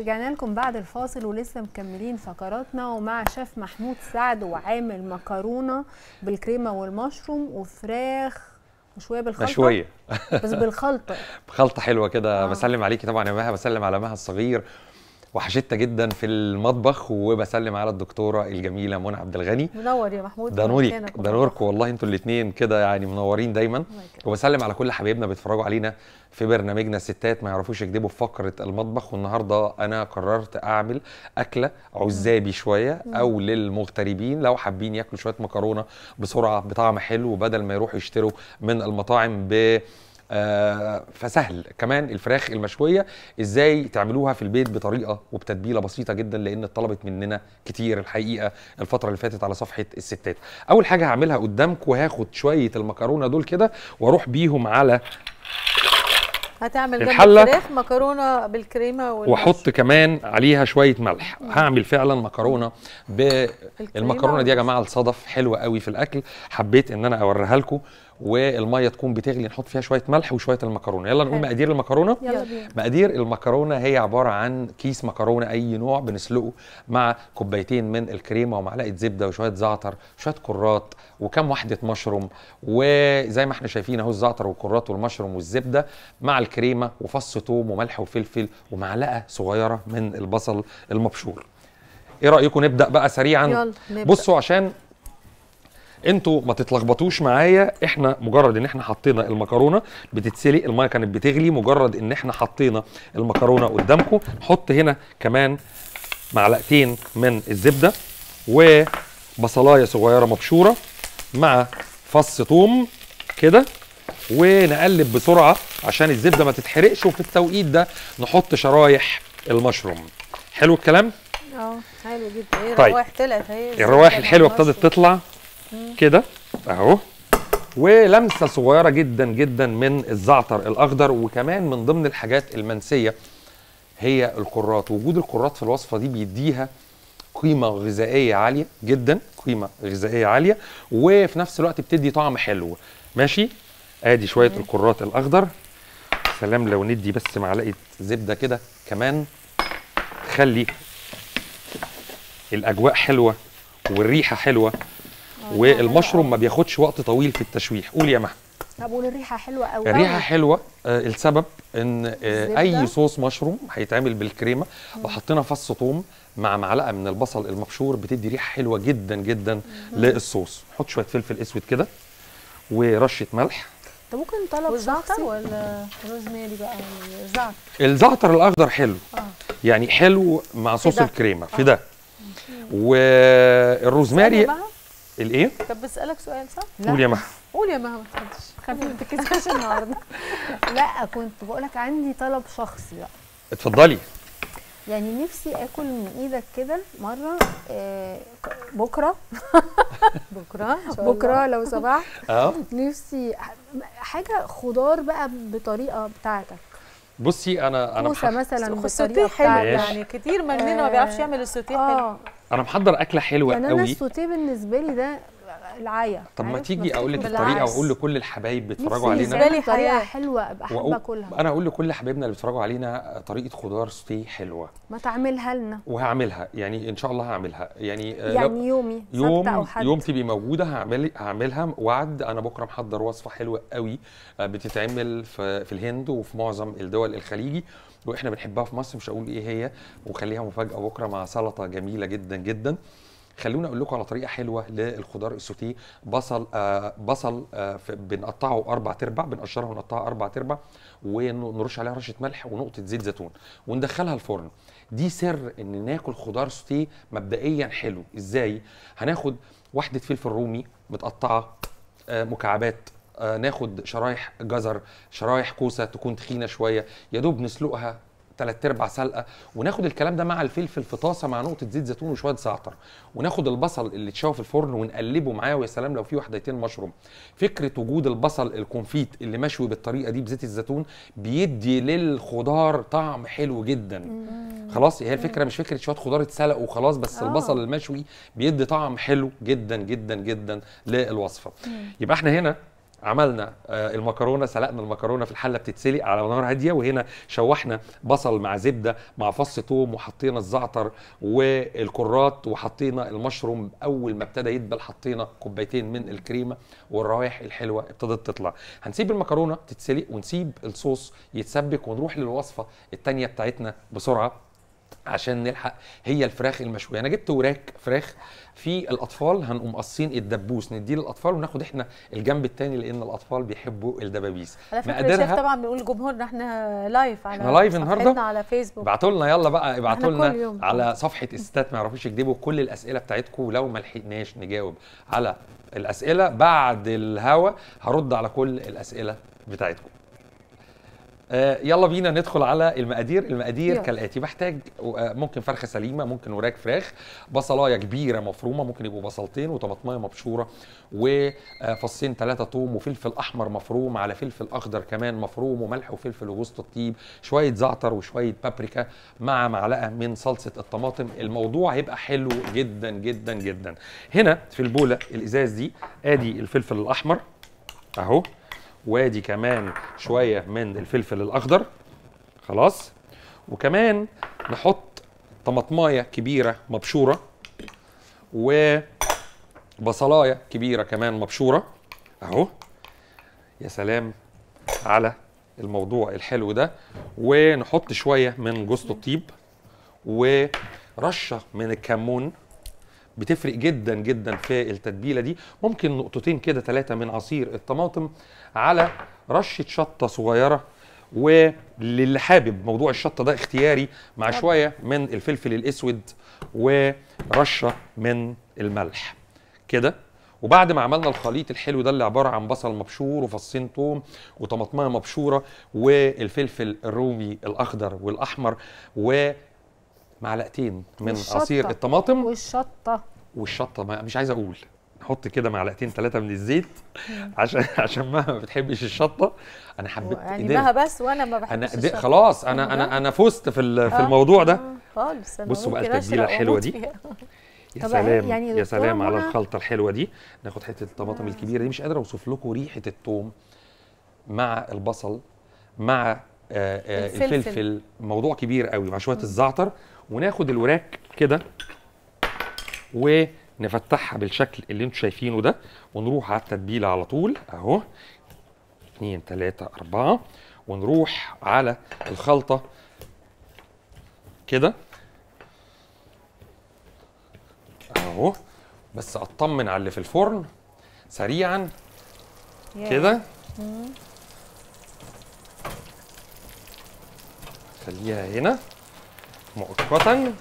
رجعنا لكم بعد الفاصل ولسه مكملين فقراتنا ومع شيف محمود سعد وعامل مكرونه بالكريمه والمشروم وفراخ مشويه بالخلطه مشويه بس بالخلطه بخلطه حلوه كده. بسلم عليكي طبعا يا مها، بسلم على مها الصغير وحشتنا جدا في المطبخ، وبسلم على الدكتوره الجميله منى عبد الغني منور. يا محمود ده نورك، ده نورك والله، انتوا الاثنين كده يعني منورين دايما. وبسلم على كل حبايبنا بيتفرجوا علينا في برنامجنا ستات ما يعرفوش يكدبوا في فقره المطبخ. والنهارده انا قررت اعمل اكله عزابي شويه او للمغتربين لو حابين ياكلوا شويه مكرونه بسرعه بطعم حلو بدل ما يروحوا يشتروا من المطاعم فسهل. كمان الفراخ المشويه ازاي تعملوها في البيت بطريقه وبتتبيله بسيطه جدا، لان اتطلبت مننا كتير الحقيقه الفتره اللي فاتت على صفحه الستات. اول حاجه هعملها قدامكم وهاخد شويه المكرونه دول كده واروح بيهم على هتعمل جنب الفراخ مكرونه بالكريمه واحط كمان عليها شويه ملح. هعمل فعلا مكرونه بالمكرونه دي يا جماعه الصدف حلوه قوي في الاكل، حبيت ان انا اوريها لكم. والميه تكون بتغلي نحط فيها شويه ملح وشويه المكرونه. يلا نقول مقادير المكرونه. مقادير المكرونه هي عباره عن كيس مكرونه اي نوع بنسلقه مع كوبايتين من الكريمه ومعلقه زبده وشويه زعتر شويه كرات وكم وحده مشروم. وزي ما احنا شايفين اهو الزعتر والكرات والمشروم والزبده مع الكريمه وفص ثوم وملح وفلفل ومعلقه صغيره من البصل المبشور. ايه رايكم نبدا بقى سريعا؟ يلا نبدأ. بصوا عشان انتوا ما تتلخبطوش معايا، احنا مجرد ان احنا حطينا المكرونه بتتسلق الميه كانت بتغلي، مجرد ان احنا حطينا المكرونه قدامكم نحط هنا كمان معلقتين من الزبده وبصلايه صغيره مبشوره مع فص ثوم كده ونقلب بسرعه عشان الزبده ما تتحرقش. وفي التوقيت ده نحط شرايح المشروم. حلو الكلام؟ حلو جدا. ايه الروايح طلعت اهي، الروايح الحلوه ابتدت تطلع كده اهو، ولمسه صغيره جدا جدا من الزعتر الاخضر. وكمان من ضمن الحاجات المنسيه هي الكرات، وجود الكرات في الوصفه دي بيديها قيمه غذائيه عاليه جدا، قيمه غذائيه عاليه، وفي نفس الوقت بتدي طعم حلو. ماشي، ادي شويه الكرات الاخضر. سلام لو ندي بس معلقه زبده كده كمان خلي الاجواء حلوه والريحه حلوه، والمشروم ما بياخدش وقت طويل في التشويح. قول يا مها. طب قول الريحه حلوه قوي. الريحه حلوه السبب ان اي صوص مشروم هيتعمل بالكريمه لو حطينا فص ثوم مع معلقه من البصل المبشور بتدي ريحه حلوه جدا جدا للصوص. نحط شويه فلفل اسود كده ورشه ملح. طب ممكن طلب زعتر ولا روزماري بقى؟ الزعتر، الزعتر الاخضر حلو يعني حلو مع صوص الكريمه في ده. والروزماري الايه؟ طب بسألك سؤال صح؟ قول يا مها. قول يا مها ما تخافش، خلي ما تتكسفش النهارده. لا كنت بقول لك عندي طلب شخصي بقى. اتفضلي. يعني نفسي اكل من ايدك كده مره بكره بكره بكره لو سمحت. نفسي حاجه خضار بقى بطريقه بتاعتك. بصي انا موسى مثلا بطريقه حلوه يعني كتير مننا ما بيعرفش يعمل السوتيه حلو. انا محضر اكله حلوه قوي. انا السوتيه بالنسبه لي ده العيا. طب ما تيجي اقول لك الطريقه واقول لكل الحبايب بيتفرجوا علينا بالنسبه لي طريقه حلوه ابقى احب اكلها. انا اقول لكل حبايبنا اللي بيتفرجوا علينا طريقه خضار سوتيه حلوه ما تعملها لنا. وهعملها يعني ان شاء الله هعملها يعني يومي يوم أو حد. يوم تبقي موجوده هعملها وعد. انا بكره محضر وصفه حلوه قوي بتتعمل في الهند وفي معظم الدول الخليجي واحنا بنحبها في مصر، مش هقول ايه هي وخليها مفاجاه بكره مع سلطه جميله جدا جدا. خلونا اقول لكم على طريقه حلوه للخضار السوتيه. بصل بنقطعه 4/4 بنقشره ونقطعه 4/4 ونرش عليها رشه ملح ونقطه زيت زيتون وندخلها الفرن. دي سر ان ناكل خضار سوتيه مبدئيا حلو. ازاي؟ هناخد وحده فلفل رومي متقطعه مكعبات، ناخد شرايح جزر، شرايح كوسه تكون تخينه شويه يا دوب نسلقها 3/4 سلقه، وناخد الكلام ده مع الفلفل في طاسه مع نقطه زيت زيتون وشويه زعتر، وناخد البصل اللي اتشوى في الفرن ونقلبه معاه. ويا سلام لو في وحدتين مشروم. فكره وجود البصل الكونفيت اللي مشوي بالطريقه دي بزيت الزيتون بيدي للخضار طعم حلو جدا. خلاص هي الفكره مش فكره شويه خضار اتسلق وخلاص، بس البصل المشوي بيدي طعم حلو جدا جدا جدا للوصفه. يبقى احنا هنا عملنا المكرونه، سلقنا المكرونه في الحله بتتسلق على نار هاديه، وهنا شوحنا بصل مع زبده مع فص ثوم، وحطينا الزعتر والكرات، وحطينا المشروم. اول ما ابتدى يدبل حطينا كوبايتين من الكريمه، والروائح الحلوه ابتدت تطلع. هنسيب المكرونه تتسلق ونسيب الصوص يتسبك، ونروح للوصفه الثانيه بتاعتنا بسرعه عشان نلحق، هي الفراخ المشويه. انا جبت وراك فراخ في الاطفال، هنقوم قصين الدبوس نديه للاطفال، وناخد احنا الجنب الثاني لان الاطفال بيحبوا الدبابيس. على فكره الشيف طبعا بنقول لجمهورنا احنا لايف، احنا لايف النهارده على فيسبوك، ابعتوا لنا يلا بقى، ابعتوا لنا على صفحه ستات ما يعرفوش يكدبوا كل الاسئله بتاعتكم. لو ما لحقناش نجاوب على الاسئله بعد الهوا هرد على كل الاسئله بتاعتكم. يلا بينا ندخل على المقادير. المقادير كالاتي: بحتاج ممكن فرخه سليمه، ممكن وراك فراخ، بصلايه كبيره مفرومه، ممكن يبقوا بصلتين، وطماطمايه مبشوره، وفصين ثلاثه ثوم، وفلفل احمر مفروم، على فلفل اخضر كمان مفروم، وملح وفلفل وجوز الطيب، شويه زعتر وشويه بابريكا، مع معلقه من صلصه الطماطم. الموضوع هيبقى حلو جدا جدا جدا. هنا في البوله الازاز دي ادي الفلفل الاحمر اهو، وادي كمان شويه من الفلفل الاخضر خلاص، وكمان نحط طماطمايه كبيره مبشوره، وبصلايه كبيره كمان مبشوره اهو. يا سلام على الموضوع الحلو ده. ونحط شويه من جوز الطيب، ورشه من الكمون، بتفرق جدا جدا في التتبيله دي. ممكن نقطتين كده ثلاثه من عصير الطماطم، على رشه شطه صغيره، وللي حابب موضوع الشطه ده اختياري، مع شويه من الفلفل الاسود، ورشه من الملح كده. وبعد ما عملنا الخليط الحلو ده اللي عباره عن بصل مبشور وفصين ثوم وطماطمايه مبشوره والفلفل الرومي الاخضر والاحمر، و معلقتين من عصير الطماطم والشطه مش عايز اقول، نحط كده معلقتين ثلاثه من الزيت عشان ما بتحبش الشطه. انا حبيت يعني مها بس، وانا ما بحبش الشطه خلاص. انا فزت في الموضوع ده خالص. بصوا بقى التتبيله الحلوه دي، يا سلام يعني، يا سلام على الخلطه الحلوه دي. ناخد حته الطماطم الكبيره دي، مش قادر اوصف لكم ريحه الثوم مع البصل مع الفلفل، موضوع كبير قوي، مع شويه الزعتر. وناخد الوراك كده ونفتحها بالشكل اللي انتوا شايفينه ده، ونروح على التتبيله على طول اهو، 2 3 4، ونروح على الخلطه كده اهو. بس اطمن على اللي في الفرن سريعا كده، خليها هنا مؤقتا،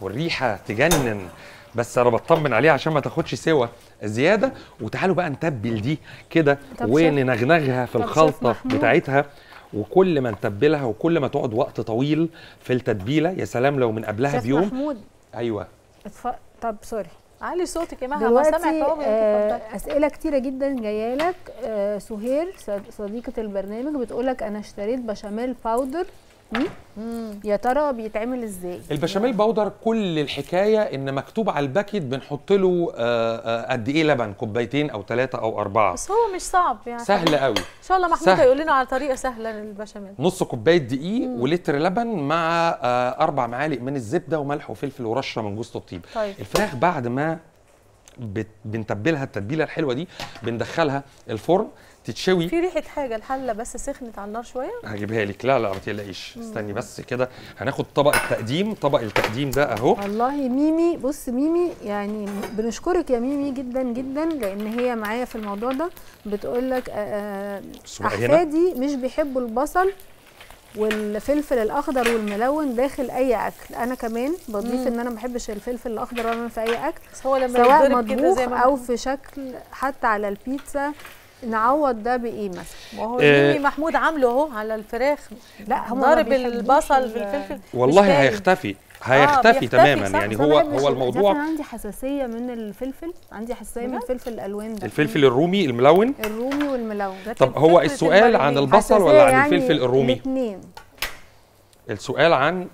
والريحه تجنن، بس انا بطمن عليها عشان ما تاخدش سوا زياده. وتعالوا بقى نتبل دي كده وننغنغها في الخلطه بتاعتها. وكل ما نتبلها وكل ما تقعد وقت طويل في التتبيله، يا سلام لو من قبلها بيوم. محمود ايوه طب سوري، علي صوتك يا مها، ما سمعت اسئله كتيره جدا جايه لك. سهير صديقه البرنامج بتقول لك انا اشتريت بشاميل باودر، يا ترى بيتعمل ازاي؟ البشاميل باودر كل الحكايه ان مكتوب على الباكيت بنحط له قد ايه لبن، كوبايتين او 3 أو 4. بس هو مش صعب يعني، سهل قوي ان شاء الله. محمود هيقول لنا على طريقه سهله للبشاميل: نص كوبايه دقيق ولتر لبن مع 4 معالق من الزبده، وملح وفلفل، ورشه من جوز الطيب. طيب. الفراخ بعد ما بنتبلها التتبيله الحلوه دي بندخلها الفرن تتشوي. في ريحه حاجه، الحله بس سخنت على النار شويه، هجيبها لك. لا لا ما تقلقيش، استني بس كده. هناخد طبق التقديم، طبق التقديم ده اهو. والله ميمي، بص ميمي يعني بنشكرك يا ميمي جدا جدا، لان هي معايا في الموضوع ده. بتقول لك احفادي مش بيحبوا البصل والفلفل الاخضر والملون داخل اي اكل. انا كمان بضيف ان انا ما بحبش الفلفل الاخضر ولا في اي اكل، سواء مطبوخ او في شكل حتى على البيتزا. نعوض ده بايه مثلا؟ ما هو محمود عامله اهو على الفراخ، لا ضارب البصل بالفلفل. والله هيختفي تماما يعني. هو الموضوع انا عندي حساسيه من الفلفل، عندي حساسيه من الفلفل الالوان ده، الفلفل الرومي الملون، الرومي والملون. طب هو السؤال عن البصل ولا عن الفلفل الرومي؟ الاثنين. السؤال عن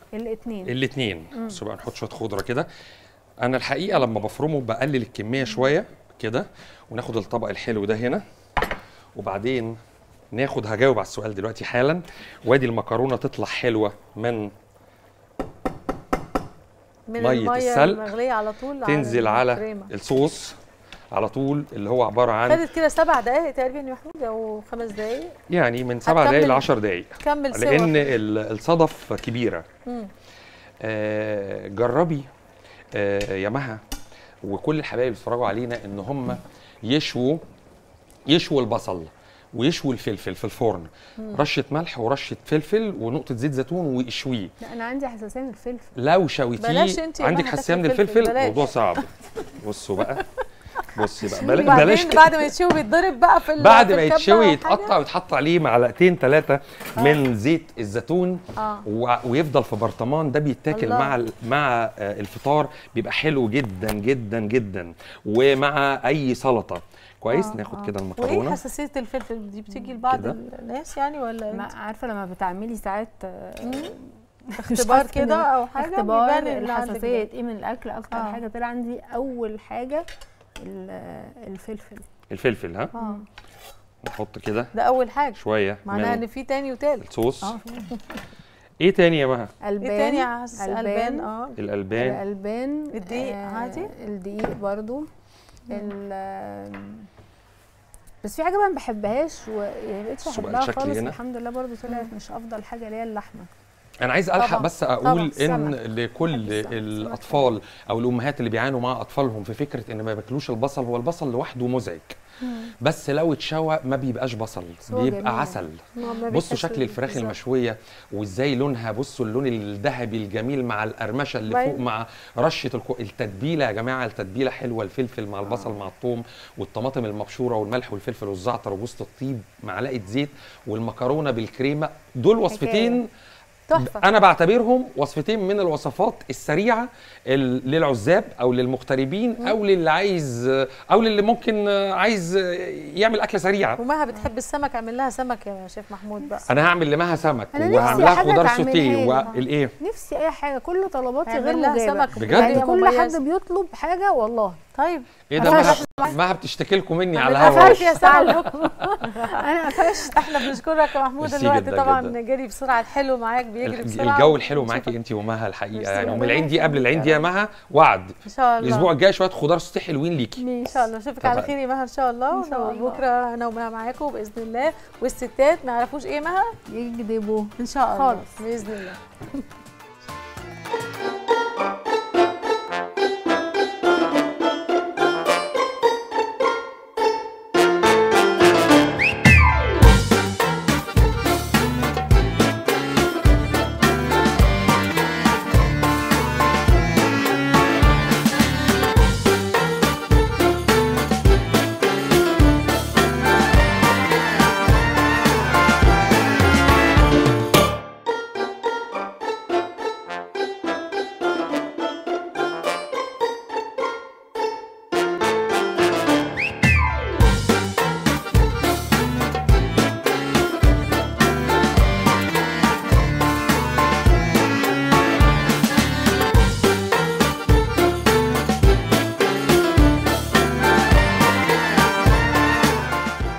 الاثنين. بس بقى نحط شويه خضره كده. انا الحقيقه لما بفرمه بقلل الكميه شويه كده، وناخد الطبق الحلو ده هنا وبعدين ناخد، هجاوب على السؤال دلوقتي حالا. وادي المكرونه تطلع حلوه من ميه السلق المغليه على طول، تنزل على الصوص على طول اللي هو عباره عن، خدت كده 7 دقائق تقريبا يا محمود او 5 دقائق، يعني من 7 دقائق ل 10 دقائق، كمل سوا لان الصدف كبيره. جربي يا مها وكل الحبايب اللي بيتفرجوا علينا ان هم يشووا البصل ويشوي الفلفل في الفرن، رشه ملح ورشه فلفل ونقطه زيت زيتون ويشويه. لا انا عندي حساسيه من الفلفل، لو شويتيه عندك حساسيه من الفلفل الموضوع صعب. بصوا بقى، بصي بقى، بلاش بعد ما يتشوي بيتضرب بقى في بعد ما يتشوي يتقطع ويتحط عليه 2 3 معلقة من زيت الزيتون ويفضل في برطمان. ده بيتاكل مع الفطار، بيبقى حلو جدا جدا جدا، ومع اي سلطه. كويس، ناخد كده المكرونه. وايه حساسيه الفلفل دي بتيجي لبعض الناس يعني ولا عارفه لما بتعملي ساعات اختبار كده او حاجه اختبار الحساسيه ايه من الاكل؟ اكتر حاجه طلع عندي اول حاجه الفلفل. ها نحط كده، ده اول حاجه شويه، معناها ان في تاني وتالت الصوص. ايه تاني يا مها؟ البان. الالبان، الدقيق عادي، الدقيق برضو. بس في حاجه بقى ما بحبهاش وما بقتش احبها خالص، الحمد لله برضو طلعت مش افضل حاجه ليا اللحمه. انا عايز الحق بس اقول ان لكل الاطفال او الامهات اللي بيعانوا مع اطفالهم في فكره ان ما بياكلوش البصل، هو البصل لوحده مزعج، بس لو اتشوى ما بيبقاش بصل، بيبقى عسل. بصوا شكل الفراخ المشويه وازاي لونها، بصوا اللون الذهبي الجميل مع القرمشه اللي فوق مع رشه التتبيله. يا جماعه التتبيله حلوه، الفلفل مع البصل مع الثوم والطماطم المبشوره والملح والفلفل والزعتر وجوز الطيب، معلقه زيت، والمكرونه بالكريمه. دول وصفتين تحفة. أنا بعتبرهم وصفتين من الوصفات السريعة للعزاب أو للمغتربين أو للي عايز أو للي ممكن عايز يعمل أكلة سريعة. ومها بتحب السمك، أعمل لها سمك يا شيف محمود بقى. أنا هعمل لمها سمك وهعمل لها خضار سوتيه والإيه؟ نفسي أي حاجة، كل طلباتي غير مجابة بجد يعني، كل حد بيطلب حاجة والله. طيب ايه ده، مها بتشتكي لكم مني على الهوا يا سعد. انا قفشت. احنا بنشكرك يا محمود الوقت طبعا جري بسرعه، حلو معاك بيجري بسرعه، الجو الحلو معاكي انت ومها الحقيقه يعني، ومن العين دي قبل العين دي يا مها وعد ان شاء الله الاسبوع الجاي شويه خضار سوتيه حلوين ليكي ان شاء الله. نشوفك على خير يا مها ان شاء الله، بكره انا ومها معاكم باذن الله، والستات ما يعرفوش ايه مها يكدبوا ان شاء الله خالص باذن الله.